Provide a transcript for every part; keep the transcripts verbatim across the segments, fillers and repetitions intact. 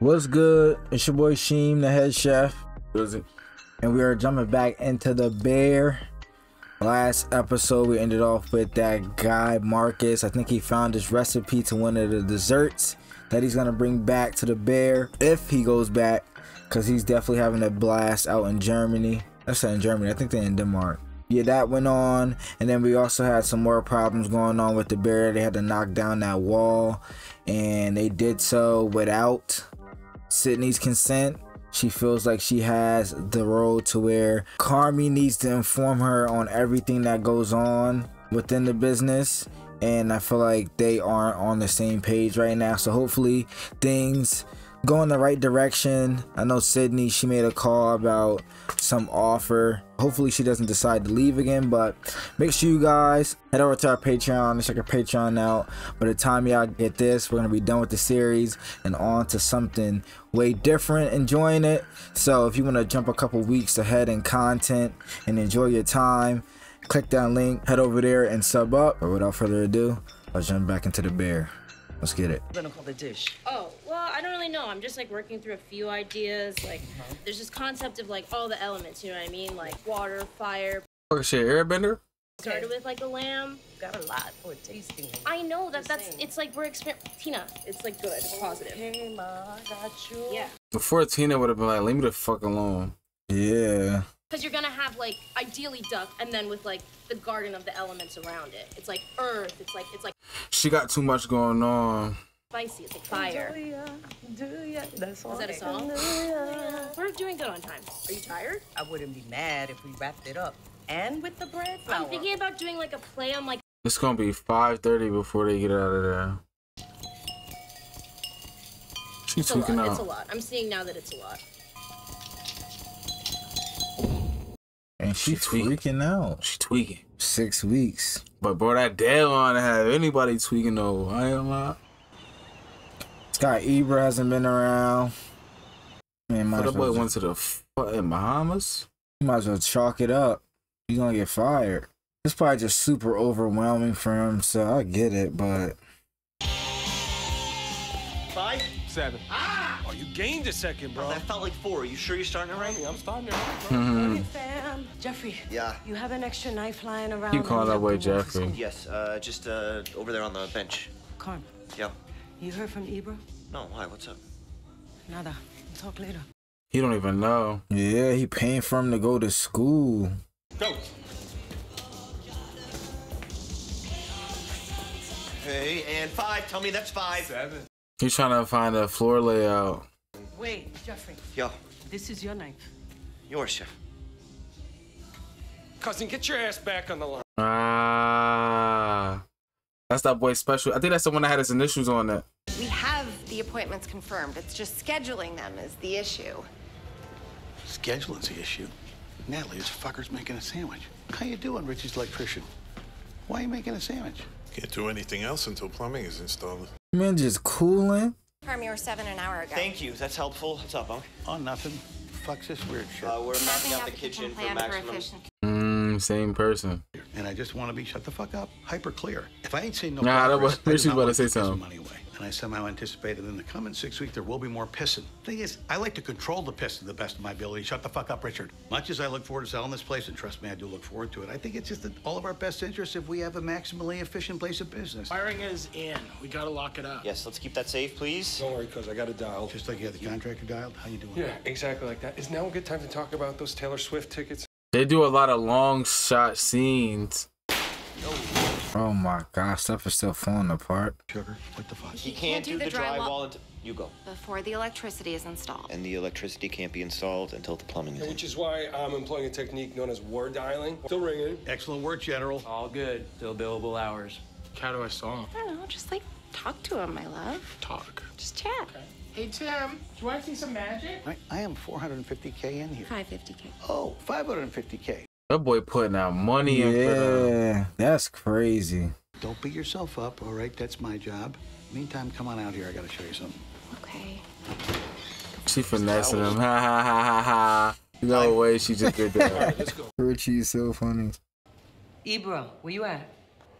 What's good? It's your boy Sheem, the head chef, and we are jumping back into The Bear. Last episode we ended off with that guy Marcus. I think he found his recipe to one of the desserts that he's gonna bring back to The Bear if he goes back, because he's definitely having a blast out in Germany. That's not in Germany, I think they're in Denmark. Yeah, that went on, and then we also had some more problems going on with The Bear. They had to knock down that wall, and they did so without Sydney's consent. She feels like she has the role to where Carmy needs to inform her on everything that goes on within the business, and I feel like they aren't on the same page right now. So hopefully things go in the right direction. I know Sydney, she made a call about some offer. Hopefully she doesn't decide to leave again, but make sure you guys head over to our Patreon and check our Patreon out. By the time y'all get this, we're gonna be done with the series and on to something way different, enjoying it. So if you want to jump a couple weeks ahead in content and enjoy your time, click that link, head over there and sub up. But without further ado, I'll jump back into The Bear. Let's get it. We're gonna call the dish. Oh, well, I don't really know. I'm just like working through a few ideas. Like, uh-huh. There's this concept of like all the elements, you know what I mean? Like water, fire. Oh, shit, airbender? Started okay. with like a lamb. Got a lot for tasting. I know that that's, it's like we're experimenting. Tina, it's like good, it's positive. Okay, Ma, got you. Yeah. Before Tina would have been like, leave me the fuck alone. Yeah. Because you're gonna have like ideally duck, and then with like the garden of the elements around it. It's like earth. It's like it's like. She got too much going on. Spicy. It's like fire. Do ya, do ya. That's all. Is that a song? Yeah. We're doing good on time. Are you tired? I wouldn't be mad if we wrapped it up. And with the bread flour. I'm thinking about doing like a play on like. It's gonna be five thirty before they get out of there. She's tweaking out. It's a lot. I'm seeing now that it's a lot. And she, she tweaking out. She tweaking. Six weeks. But bro, that damn on to have anybody tweaking though. I am not. Scott Ebra hasn't been around. Man, might so as well. That boy went to the fucking Bahamas. You might as well chalk it up. He's gonna get fired. It's probably just super overwhelming for him, so I get it, but. Five, seven. Ah! Oh, you gained a second, bro. Oh, that felt like four. Are you sure you're starting to rank me? I'm starting to rank, bro. Mm-hmm. Hey, fam. Jeffrey. Yeah? You have an extra knife lying around. You call that way, Jeffrey? Yes, uh, just uh, over there on the bench. Carm. Yeah? You heard from Ebra? No, why? What's up? Nada. We'll talk later. He don't even know. Yeah, he paying for him to go to school. Go. Hey, and five. Tell me that's five. Seven. He's trying to find a floor layout. Wait, Jeffrey. Yo. This is your knife. Yours, Chef. Cousin, get your ass back on the line. Ah. That's that boy's special. I think that's the one that had his initials on that. We have the appointments confirmed. It's just scheduling them is the issue. Scheduling's the issue? Natalie, this fucker's making a sandwich. How you doing, Richie's electrician? Why are you making a sandwich? Can't do anything else until plumbing is installed. Man, just cooling. Carmy, you were seven an hour ago. Thank you. That's helpful. What's up, Unc? Oh, nothing. Fuck this weird shit. Uh, we're mapping out the kitchen for maximum. Mmm, same person. And I just want to be shut the fuck up. Hyper clear. If I ain't saying no, nah, that was she's about to say something. Money away. And I somehow anticipated in the coming six weeks there will be more pissing. Thing is, I like to control the piss to the best of my ability. Shut the fuck up, Richard. Much as I look forward to selling this place, and trust me, I do look forward to it, I think it's just in all of our best interests if we have a maximally efficient place of business. Firing is in. We gotta lock it up. Yes, let's keep that safe, please. Don't worry, cuz I got it dialed. Just like you had the contractor dialed? How you doing? Yeah, exactly like that. Is now a good time to talk about those Taylor Swift tickets? They do a lot of long shot scenes. No. Oh my gosh, stuff is still falling apart. Sugar, what the fuck? He can't, can't do, do the, the drywall until you go. Before the electricity is installed. And the electricity can't be installed until the plumbing is installed. Which is why I'm employing a technique known as word dialing. Still ringing. Excellent work, General. All good. Still billable hours. How do I saw him? I don't know. Just like talk to him, my love. Talk. Just chat. Okay. Hey, Tim, do you want to see some magic? I, I am four hundred fifty K in here. five hundred fifty K. Oh, five hundred fifty K. That boy putting out money in. Yeah, that's crazy. Don't beat yourself up, all right? That's my job. Meantime, come on out here. I got to show you something. Okay. She finessing him. Ha ha ha ha ha. No way she just did that. All right, let's go. Richie is so funny. Ebra, where you at?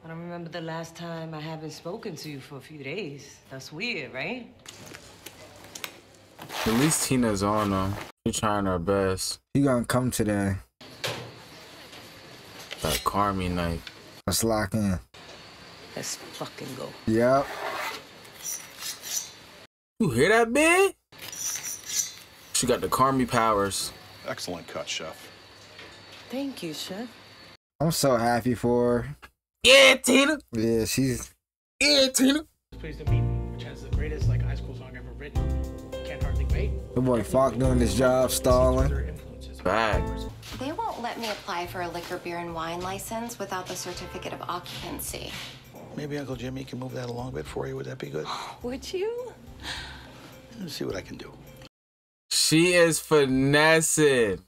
I don't remember the last time I haven't spoken to you for a few days. That's weird, right? At least Tina's on though. She's trying her best. She gonna come today. That Carmy night. Let's lock in. Let's fucking go. Yep. You hear that, bitch? She got the Carmy powers. Excellent cut, chef. Thank you, chef. I'm so happy for her. Yeah, Tina. Yeah, she's. Yeah, Tina. Pleased to meet me, which has the greatest like high school song ever written. Can't hardly wait. Good boy, Falk doing his job, stalling. Bad. They won't let me apply for a liquor, beer, and wine license without the certificate of occupancy. Maybe Uncle Jimmy can move that along a bit for you. Would that be good? Would you? Let's see what I can do. She is finessing.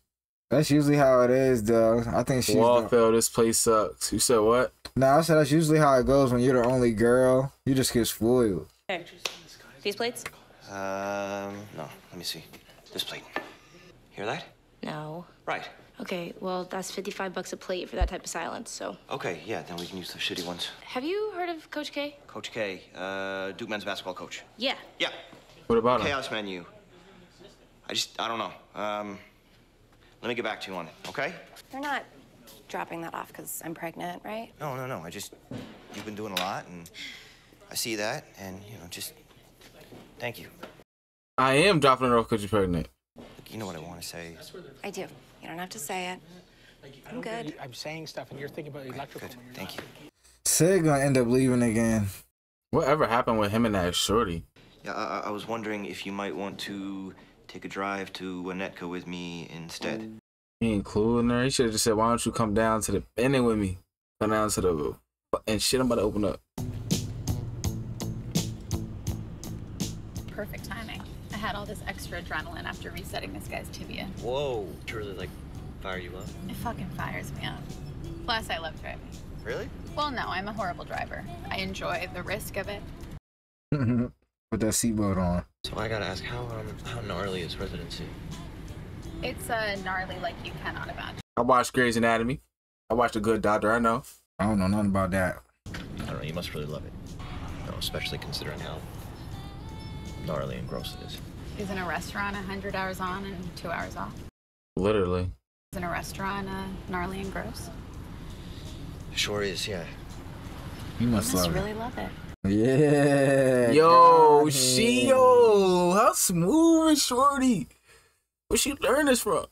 That's usually how it is, though. I think she's. Wallfell, this place sucks. You said what? Nah, I said that's usually how it goes when you're the only girl. You just get spoiled. Hey, these plates? Um, no. Let me see. This plate. Hear that? No. Right. Okay, well, that's fifty-five bucks a plate for that type of silence, so. Okay, yeah, then we can use the shitty ones. Have you heard of Coach K? Coach K, uh, Duke men's basketball coach. Yeah. Yeah. What about him? Chaos menu. I just, I don't know. Um, let me get back to you on it, okay? You're not dropping that off because I'm pregnant, right? No, no, no, I just, you've been doing a lot, and I see that, and, you know, just, thank you. I am dropping it off because you're pregnant. You know what I want to say. I do. You don't have to say it. I'm good. I'm saying stuff, and you're thinking about electrical. Right, good. Thank you. Sid's gonna end up leaving again. Whatever happened with him and that shorty? Yeah, I, I was wondering if you might want to take a drive to Winnetka with me instead. He ain't cool in there. He should have just said, "Why don't you come down to the bending with me? Come down to the and shit. I'm about to open up." Perfect timing. I had all this extra adrenaline after resetting this guy's tibia. Whoa, truly like fire you up? It fucking fires me up. Plus, I love driving. Really? Well, no, I'm a horrible driver. I enjoy the risk of it. Put that seatbelt on. So I gotta ask, how um, how gnarly is residency? It's uh, gnarly like you cannot imagine. I watched Grey's Anatomy. I watched A Good Doctor, I know. I don't know nothing about that. I don't know, you must really love it. No, especially considering how gnarly and gross it is. Isn't a restaurant one hundred hours on and two hours off? Literally. Isn't a restaurant uh, gnarly and gross? Sure is, yeah. You must, you must love really it. love it. Yeah. Yo, God. she, yo, how smooth is shorty? Where she learn this from?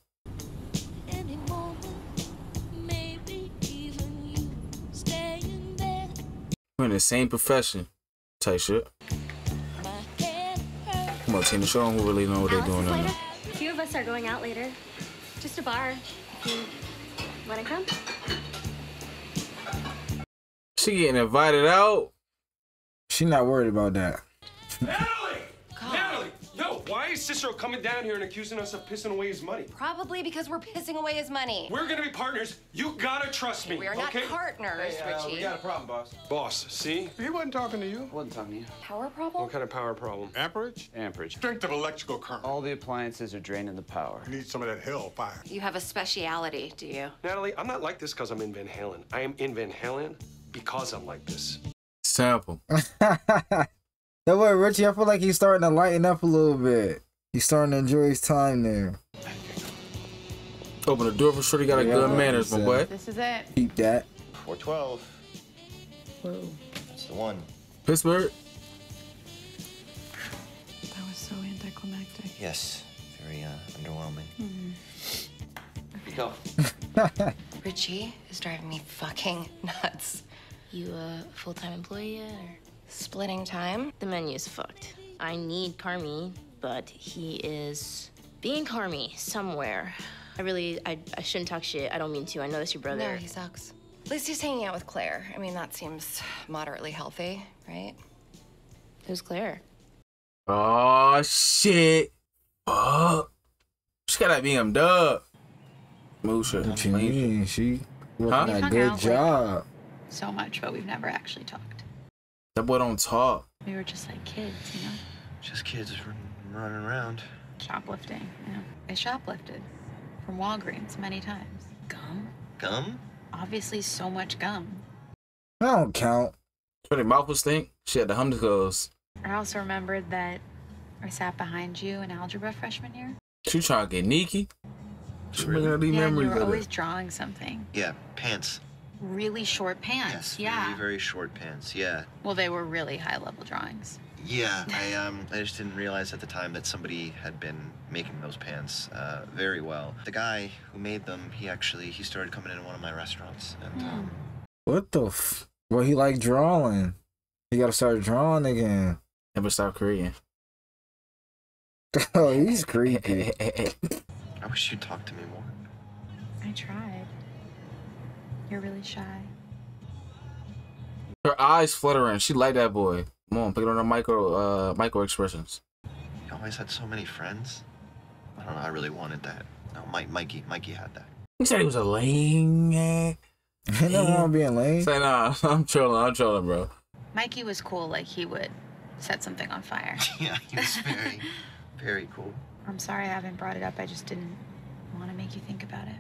Any moment, maybe even you staying there. We're in the same profession. Type shit. Come on, Tina, show them who really know what Alice they're doing now. A few of us are going out later. Just a bar. You wanna come? She getting invited out. She not worried about that. Natalie! God. Natalie! No! Why is Cicero coming down here and accusing us of pissing away his money? Probably because we're pissing away his money. We're gonna be partners. You gotta trust me. We are not okay? partners, hey, uh, Richie. We got a problem, boss. Boss, see? He wasn't talking to you. Wasn't talking to you. Power problem? What kind of power problem? Amperage? Amperage. Strength of electrical current. All the appliances are draining the power. You need some of that hell fire. You have a speciality, do you? Natalie, I'm not like this because I'm in Van Halen. I am in Van Halen because I'm like this. Sample. That way, Richie, I feel like he's starting to lighten up a little bit. He's starting to enjoy his time there. Open the door for sure. He got a yeah, good manners, my boy. This is it. Keep that. four twelve. Whoa. That's the one. Pittsburgh. That was so anticlimactic. Yes. Very uh, underwhelming. Mm-hmm. Okay. Go. Richie is driving me fucking nuts. You uh, a full-time employee yet, or? Splitting time. The menu's fucked. I need Carmy, but he is being Carmy somewhere. I really, I, I shouldn't talk shit. I don't mean to. I know that's your brother. No, he sucks. At least he's hanging out with Claire. I mean, that seems moderately healthy, right? Who's Claire? Oh, shit. Oh. She got that B M dub. Move shit. What you mean? She working a good job. So much, but we've never actually talked. That boy don't talk. We were just like kids, you know? Just kids running around. Shoplifting, you know? I shoplifted from Walgreens many times. Gum? Gum? Obviously so much gum. I don't count. What did Marcus think? She had the humdicos. I also remembered that I sat behind you in algebra freshman year. She trying to get Nikki. She really? Out these yeah, memories you were always it. Drawing something. Yeah, pants. Really short pants. Yes, yeah. Really, very short pants. Yeah. Well, they were really high-level drawings. Yeah, I um, I just didn't realize at the time that somebody had been making those pants uh, very well. The guy who made them, he actually he started coming into one of my restaurants. And, mm. um, what the? F well, he liked drawing. He gotta start drawing again. Never stop Korean. Oh, he's creepy. I wish you'd talk to me more. I tried. You're really shy. Her eyes fluttering. She liked that boy. Come on, pick it on her micro, uh, micro expressions. You always had so many friends. I don't know. I really wanted that. No, Mike, Mikey, Mikey had that. He said he was a lame. Ain't nothing wrong with being lame. Say nah, I'm trolling. I'm trolling, bro. Mikey was cool. Like he would set something on fire. Yeah, he was very, very cool. I'm sorry I haven't brought it up. I just didn't want to make you think about it.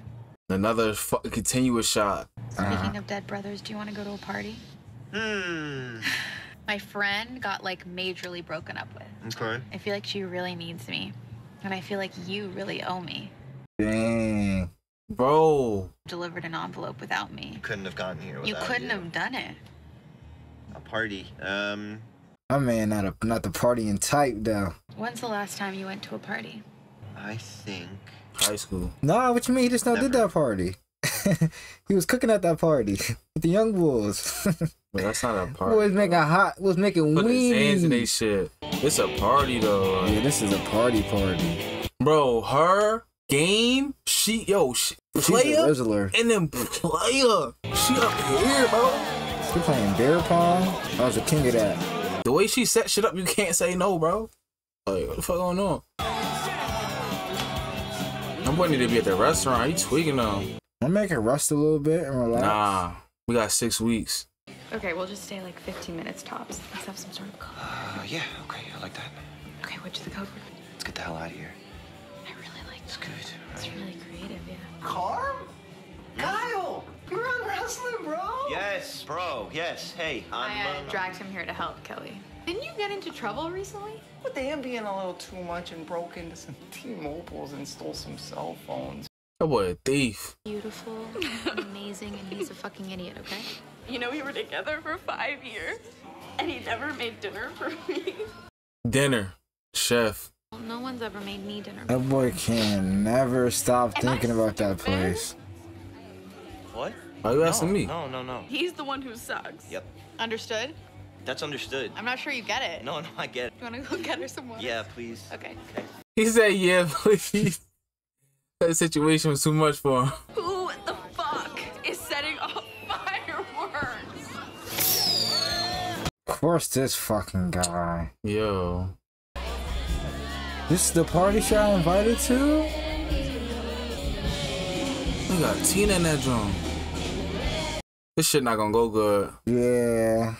Another f continuous shot. Speaking uh -huh. of dead brothers, do you want to go to a party? Hmm. My friend got like majorly broken up with. Okay. I feel like she really needs me. And I feel like you really owe me. Dang. Bro. Delivered an envelope without me. You couldn't have gotten here without You couldn't you. have done it. A party. Um. My man, not, a, not the partying type, though. When's the last time you went to a party? I think... high school. Nah, what you mean? He just not did that party. He was cooking at that party with the young boys. But that's not a party. Was making hot. Was making Put his hands in they shit. It's a party though. Yeah, this is a party party. Bro, her game. She yo. She, player and then player. She up here, bro. She playing bear pong. I was the king of that. The way she set shit up, you can't say no, bro. Like what the fuck going on? I'm wanting to be at the restaurant. You tweaking them. I'm making rest a little bit and relax. Nah, we got six weeks. Okay, we'll just stay like fifteen minutes tops. Let's have some sort of code. Uh, yeah, okay, I like that. Okay, what's the code word? Let's get the hell out of here. I really like that. It's good. Right? It's really creative, yeah. Carm? Kyle! You're on wrestling, bro! Yes, bro, yes. Hey, I'm... I uh, dragged him here to help, Kelly. Didn't you get into trouble recently? With the Ambien a little too much and broke into some T-Mobiles and stole some cell phones. That boy a thief. Beautiful, amazing, and he's a fucking idiot, okay? You know, we were together for five years, and he never made dinner for me. Dinner. Chef. Well, no one's ever made me dinner. That boy can never stop Am thinking I about stupid? that place. What? Why are you no, asking me? No, no, no. He's the one who sucks. Yep. Understood? That's understood. I'm not sure you get it. No, no, I get it. You want to go get her some water? Yeah, please. Okay. Okay. He said, yeah, please. That situation was too much for him. Who the fuck is setting off fireworks? Of course, this fucking guy. Yo. This is the party show I invited to? We got Tina in that drum. This shit not gonna go good. Yeah.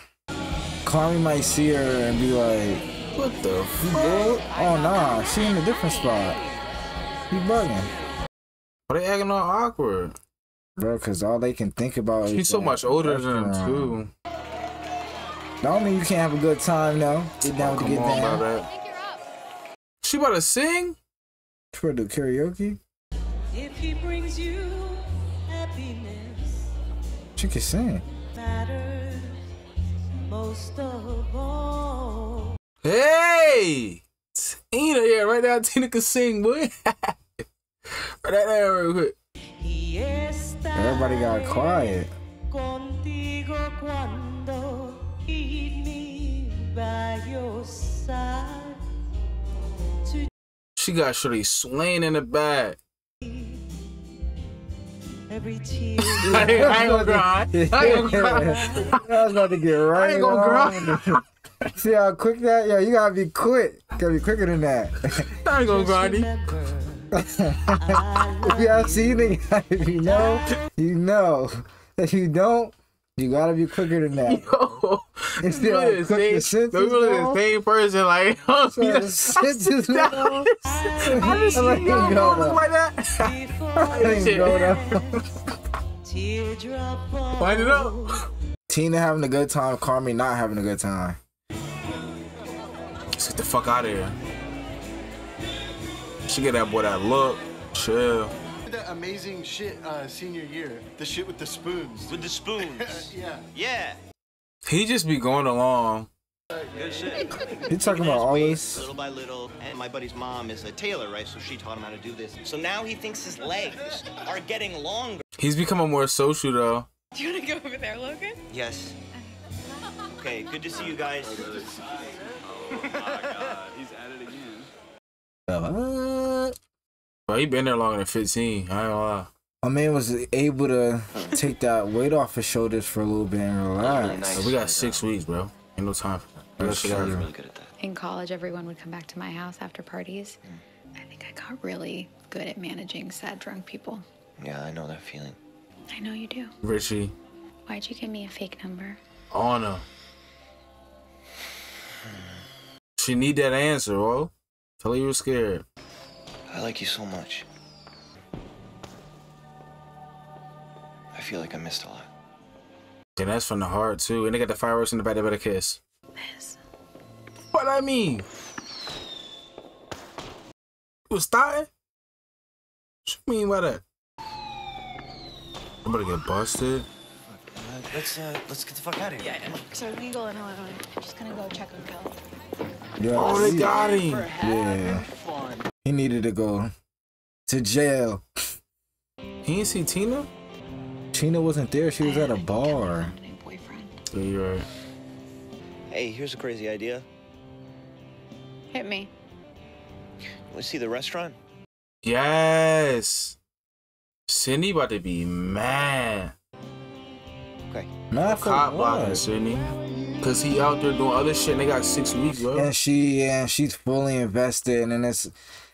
Carmy might see her and be like, what the fuck? Oh, nah. She in a different spot. You bugging. Why they acting all awkward? Bro, because all they can think about She's is... She's so much older than him, too. That don't mean you can't have a good time, though. Get down oh, to get on, down. That. She about to sing? She about to do karaoke? If he brings you happiness, she can sing. Matters most of all. Hey! Tina, yeah, right now Tina can sing, boy. Right there, real quick. Everybody got quiet. She got Shirley slain in the back. Every tear. I ain't gonna cry. I ain't gonna cry. I was about to get right. I ain't gonna cry. See how quick that? Yeah, you gotta be quick. You gotta be quicker than that. I ain't gonna grindy. If y'all seen it, if you know, you know. If you don't, you gotta be quicker than that. Yo, it's you really the same, the same person, like, oh, so yeah, the senses I just like that. Wind it up. Tina having a good time, Carmy not having a good time. Let's get the fuck out of here. She get that boy that look, chill. That amazing shit uh, senior year. The shit with the spoons. Dude. With the spoons. Yeah. Yeah. He just be going along. Good shit. He's talking about all this. Little by little, and my buddy's mom is a tailor, right? So she taught him how to do this. So now he thinks his legs are getting longer. He's becoming more social, though. Do you want to go over there, Logan? Yes. Okay, good to see you guys. Oh my god, he's at it again. What? Bro, he been there longer than fifteen. I ain't gonna lie. My man was able to take that weight off his shoulders for a little bit and relax. Nice. So we got six weeks, bro. Ain't no time. That's sure. Really good at that. In college, everyone would come back to my house after parties. Mm. I think I got really good at managing sad, drunk people. Yeah, I know that feeling. I know you do. Richie. Why'd you give me a fake number? Honor. She need that answer, bro. Tell her you were scared. I like you so much. I feel like I missed a lot. And that's from the heart, too. And they got the fireworks in the back. They better kiss. This. What I mean? You was starting? What you mean by that? I'm about to get busted. Uh, let's uh, let's get the fuck out of here. Yeah, so legal in Illinois. I'm just gonna go check on Kelly. Yeah, oh, they got him. Yeah, fun. He needed to go to jail. He didn't see Tina. Tina wasn't there. She was I at a bar. So you're right. Hey, here's a crazy idea. Hit me. Let's see the restaurant. Yes. Cindy about to be mad. Okay. Not cop blocking Sydney, cause he out there doing other shit. And they got six weeks, bro. And she, and yeah, she's fully invested, and it's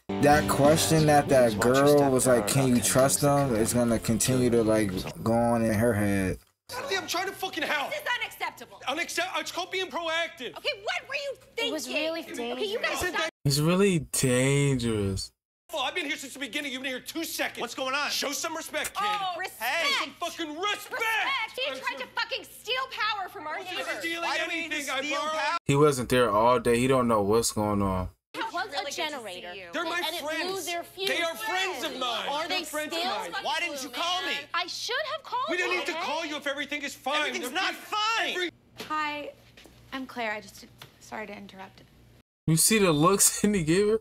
that question that that girl was like, "Can you trust them?" It's gonna continue to like go on in her head. Natalie, I'm trying to fucking help. This is unacceptable. Unacceptable. It's called being proactive. Okay, what were you thinking? It was really dangerous. Okay, you guys stop. It's really dangerous. Well, I've been here since the beginning. You've been here two seconds. What's going on? Show some respect, kid. Oh, respect. Hey, some fucking respect. Respect. He tried to fucking steal power from our neighbor. He wasn't there all day. He don't know what's going on. It was a generator. They're my and friends. They are friends of mine. Are they, they friends of mine? Why didn't you call me? I should have called you. We didn't need to call you if everything is fine. Everything's not fine. Hi, I'm Claire. I just sorry to interrupt. You see the look Cindy gave her?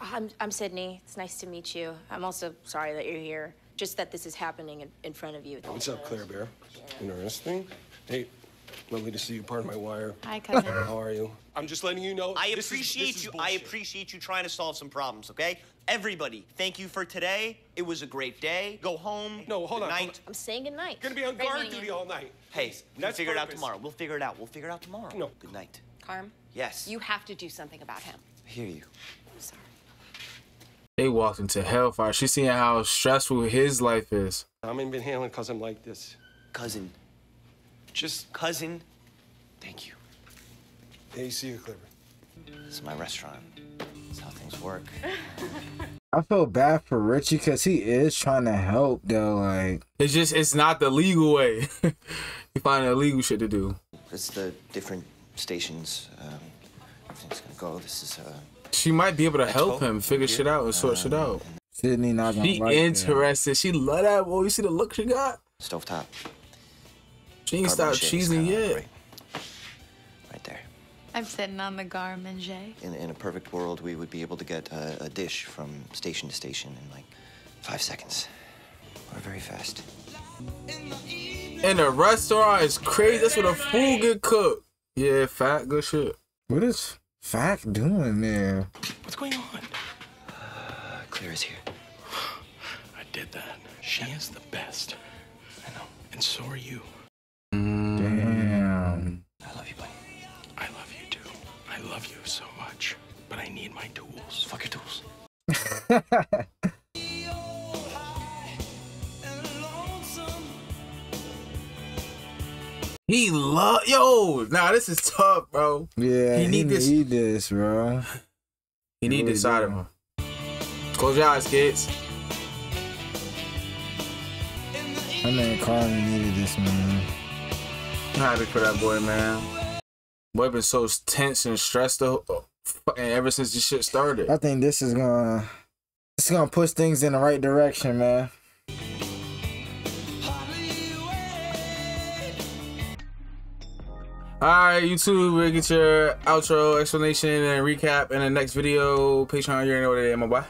I'm, I'm Sydney. It's nice to meet you. I'm also sorry that you're here. Just that this is happening in, in front of you. What's up, Claire Bear? Interesting. Hey, lovely to see you. Pardon my wire. Hi, cousin. How are you? I'm just letting you know. I appreciate you. I appreciate you trying to solve some problems, okay? Everybody, thank you for today. It was a great day. Go home. No, hold on. Hold on. I'm saying good night. Gonna be on guard duty all night. Hey, we'll figure it out tomorrow. We'll figure it out. We'll figure it out tomorrow. No. Good night. Carm? Yes. You have to do something about him. I hear you. I'm sorry. They walked into hellfire. She's seeing how stressful his life is. I'm in Van Halen because I'm like this. Cousin. Just cousin. Thank you. Hey, see you, Clipper. This is my restaurant. That's how things work. I feel bad for Richie because he is trying to help, though. Like, it's just, it's not the legal way. You find illegal shit to do. It's the different stations. Um, everything's gonna go. This is, uh... She might be able to help him figure shit out and sort shit out. Sydney not gonna like it. She interested. She love that. Boy, you see the look she got? Stovetop. She ain't stopped cheesing yet. Right there. I'm sitting on the Garmin J. In, in a perfect world, we would be able to get a, a dish from station to station in like five seconds. Or very fast. And the restaurant is crazy. That's where the food get cooked. Yeah, fat, good shit. What is... Fact doing there? What's going on? Uh, Claire is here. I did that. She is the best. I know. And so are you. Mm. Damn. I love you, buddy. I love you too. I love you so much. But I need my tools. Fuck your tools. He love yo. Nah, this is tough, bro. Yeah, he need, he this. need this, bro. He need really this out of him. Close your eyes, kids. I mean, Carly needed this, man. I'm happy for that boy, man. Boy been so tense and stressed the whole, oh, fucking ever since this shit started. I think this is gonna It's gonna push things in the right direction, man. Alright, YouTube, we'll get your outro explanation and recap in the next video. Patreon, you already know what it is, my boy.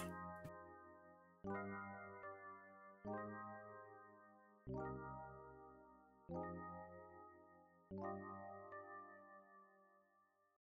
Bye.